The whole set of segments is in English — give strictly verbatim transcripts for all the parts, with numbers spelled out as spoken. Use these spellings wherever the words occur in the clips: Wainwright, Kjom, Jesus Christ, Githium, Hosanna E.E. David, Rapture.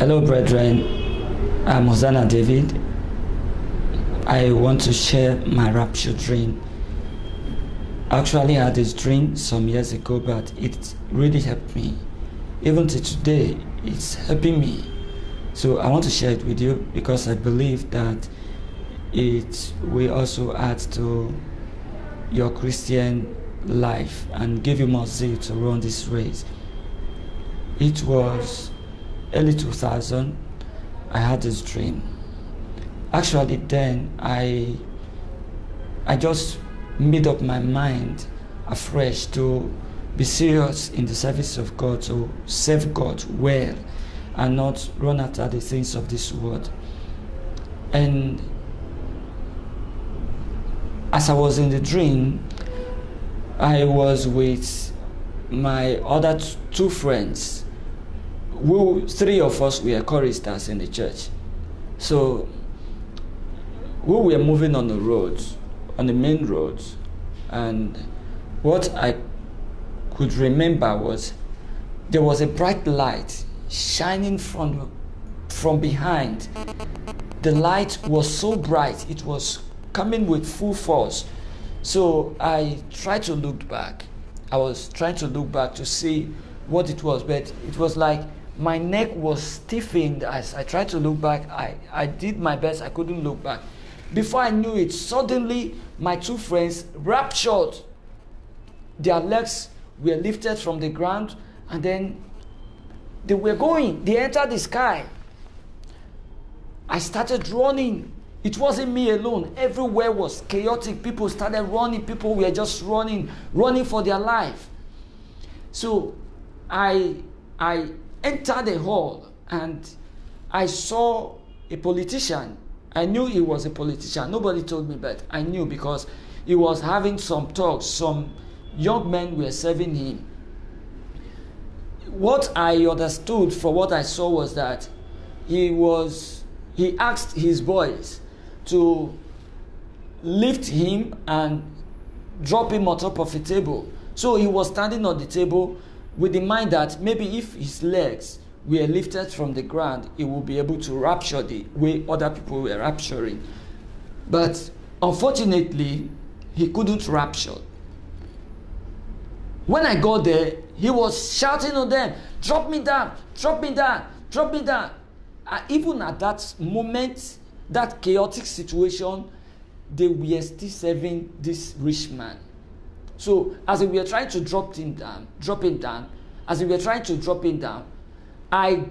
Hello brethren, I'm Hosanna David. I want to share my rapture dream. Actually I had this dream some years ago, but it really helped me. Even to today, it's helping me. So I want to share it with you because I believe that it will also add to your Christian life and give you more zeal to run this race. It was early two thousand, I had this dream. Actually then, I, I just made up my mind afresh to be serious in the service of God, to serve God well and not run after the things of this world. And as I was in the dream, I was with my other two friends. We, three of us were choristers in the church. So we were moving on the road, on the main road, and what I could remember was there was a bright light shining from, from behind. The light was so bright, it was coming with full force. So I tried to look back. I was trying to look back to see what it was, but it was like my neck was stiffened as I tried to look back. I, I did my best, I couldn't look back. Before I knew it, suddenly my two friends raptured. Their legs were lifted from the ground and then they were going, they entered the sky. I started running. It wasn't me alone. Everywhere was chaotic. People started running. People were just running, running for their life. So I, I entered the hall and I saw a politician. I knew he was a politician. Nobody told me, but I knew because he was having some talks. Some young men were serving him. What I understood from what I saw was that he was, he asked his boys to lift him and drop him on top of a table. So he was standing on the table with the mind that maybe if his legs were lifted from the ground, he would be able to rapture the way other people were rapturing. But unfortunately, he couldn't rapture. When I got there, he was shouting on them, drop me down, drop me down, drop me down. Uh, even at that moment, that chaotic situation, they were still serving this rich man. So as we were trying to drop him down, drop him down, as we were trying to drop him down, I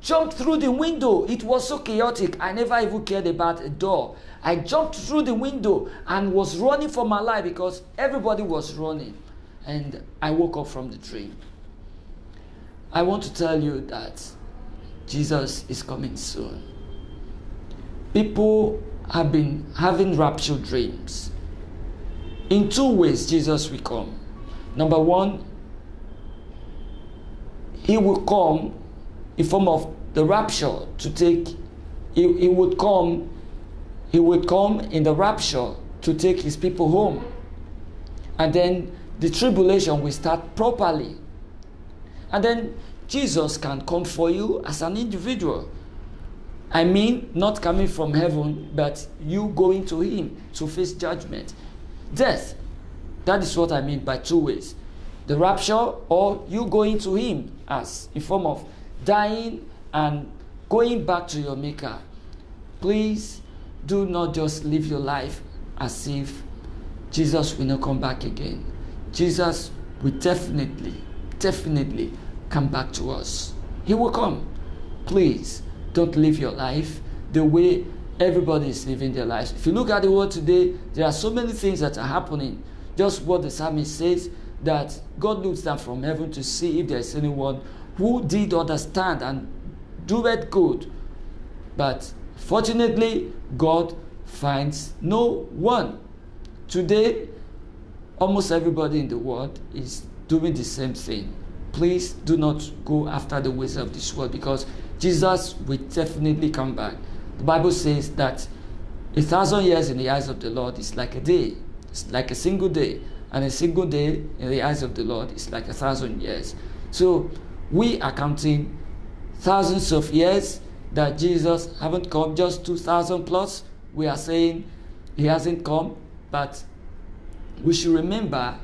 jumped through the window. It was so chaotic, I never even cared about a door. I jumped through the window and was running for my life because everybody was running. And I woke up from the dream. I want to tell you that Jesus is coming soon. People have been having rapture dreams. In two ways Jesus will come. Number one, he will come in form of the rapture to take, he, he would come, he would come in the rapture to take his people home. And then the tribulation will start properly. And then Jesus can come for you as an individual. I mean, not coming from heaven, but you going to him to face judgment, death. That is what I mean by two ways. The rapture, or you going to him as in form of dying and going back to your maker. Please do not just live your life as if Jesus will not come back again. Jesus will definitely, definitely come back to us. He will come. Please don't live your life the way everybody is living their lives. If you look at the world today, there are so many things that are happening. Just what the psalmist says, that God looks down from heaven to see if there is anyone who did understand and doeth good. But fortunately, God finds no one. Today, almost everybody in the world is doing the same thing. Please do not go after the ways of this world because Jesus will definitely come back. The Bible says that a thousand years in the eyes of the Lord is like a day. It's like a single day. And a single day in the eyes of the Lord is like a thousand years. So we are counting thousands of years that Jesus haven't come, just two thousand plus. We are saying he hasn't come, but we should remember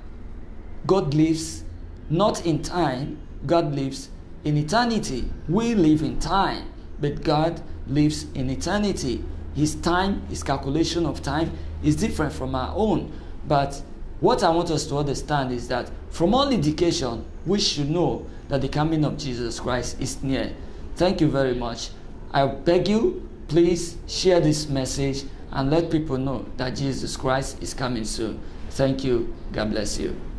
God lives not in time, God lives in eternity. We live in time, but God lives in eternity. His time, his calculation of time is different from our own. But what I want us to understand is that from all indication, we should know that the coming of Jesus Christ is near. Thank you very much. I beg you, please share this message and let people know that Jesus Christ is coming soon. Thank you. God bless you.